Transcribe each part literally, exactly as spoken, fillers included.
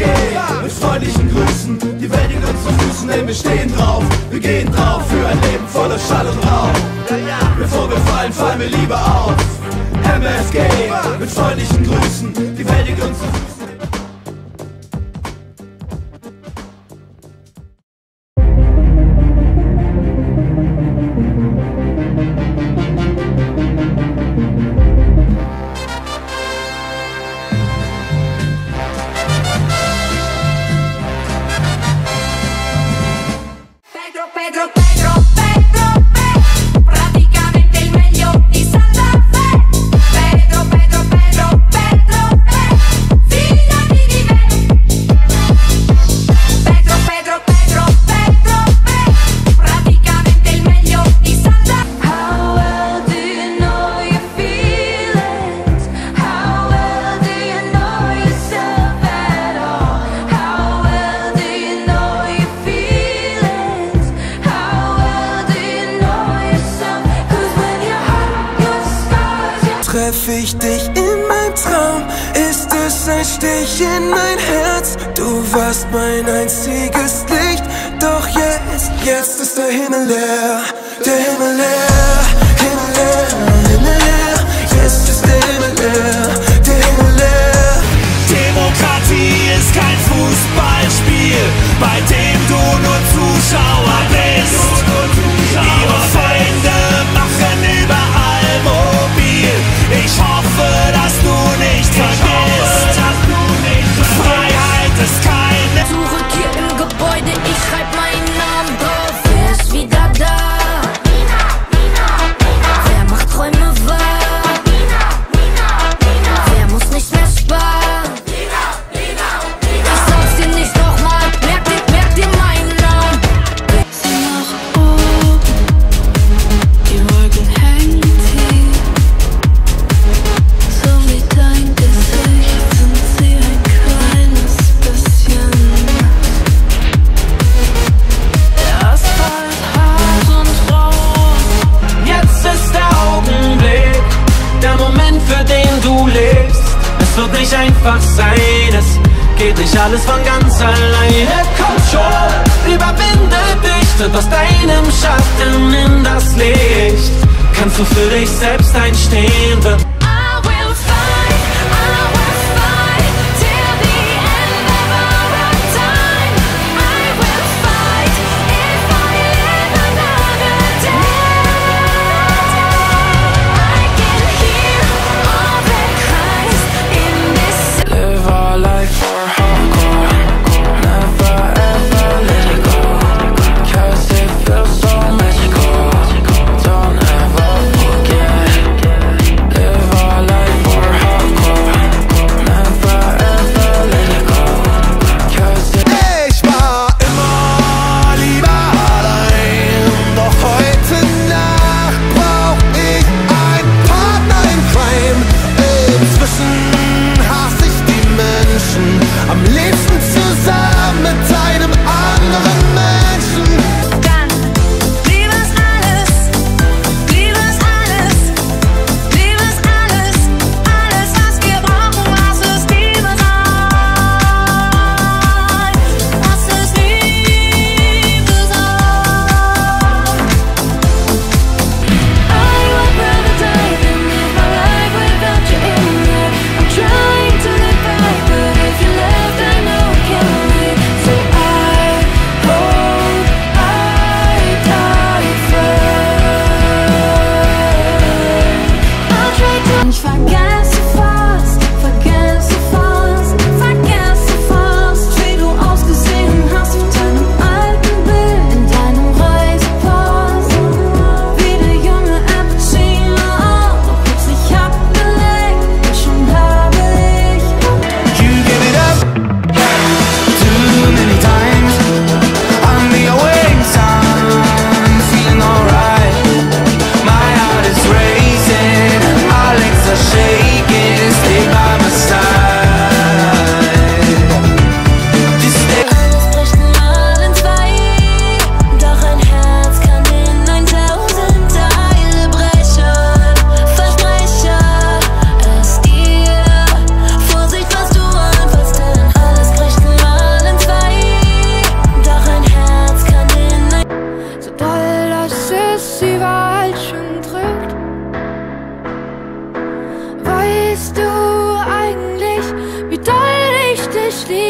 gehen. Mit freundlichen Grüßen, die Welt liegt uns zu Füßen, denn wir stehen drauf, wir gehen drauf für ein Leben voller Schall und Rauch. Bevor wir fallen, fallen wir lieber auf. M F G, mit freundlichen Grüßen, die Welt liegt uns zu Füßen. Treff ich dich in meinem Traum, ist es ein Stich in mein Herz. Du warst mein einziges Licht, doch jetzt, jetzt ist der Himmel leer, der Himmel leer, Himmel leer, Himmel leer. Jetzt ist der Himmel leer, der Himmel leer. Demokratie ist kein Fußballspiel, bei dem du nur Zuschauer bist. Ihre Feinde machen überall mobil. Ich hoffe, dass du nicht vergisst. Freiheit ist keine. Zurück hier im Gebäude, ich schreib meinen Namen drauf. Wer ist wieder da? Nina, Nina, Nina. Wer macht Träume wahr? Nina, Nina, Nina. Wer muss nicht mehr sparen? Nina, Nina, Nina. Ich sag's dir nicht nochmal, merk dir, merk dir meinen Namen. Sieh nach oben, die Wolken hängen tief. Es wird nicht einfach sein, es geht nicht alles von ganz alleine. Komm schon, überwinde dich, tritt aus deinem Schatten in das Licht. Kannst du für dich selbst einstehen, wird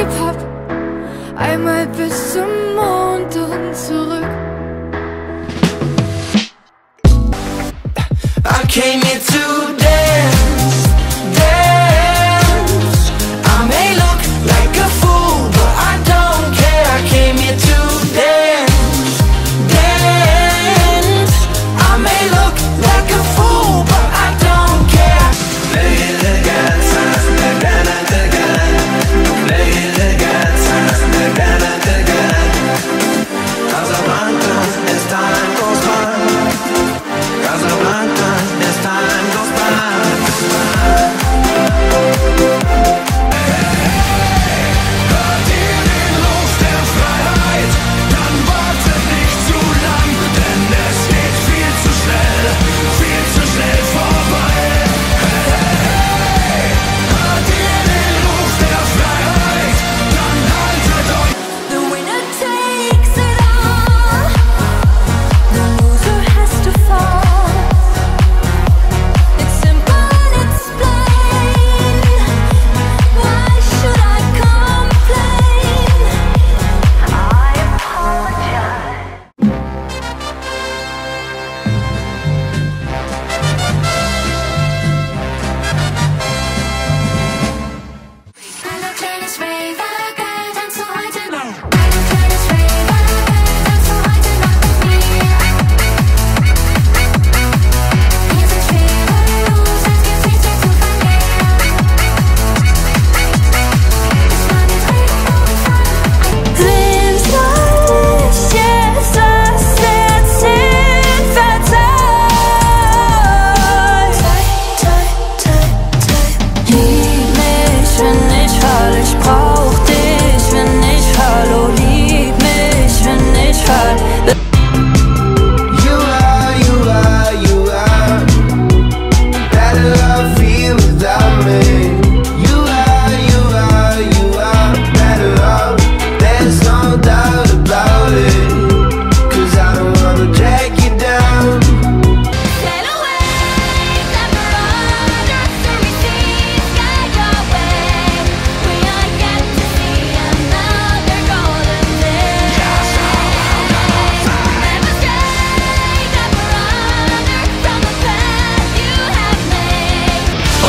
lieb hab. Einmal bis zum Mond und zurück. I came here to dance, dance. I may look like a fool, but I don't care. I came here to dance.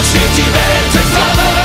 Schiebt die Welt in Flammen.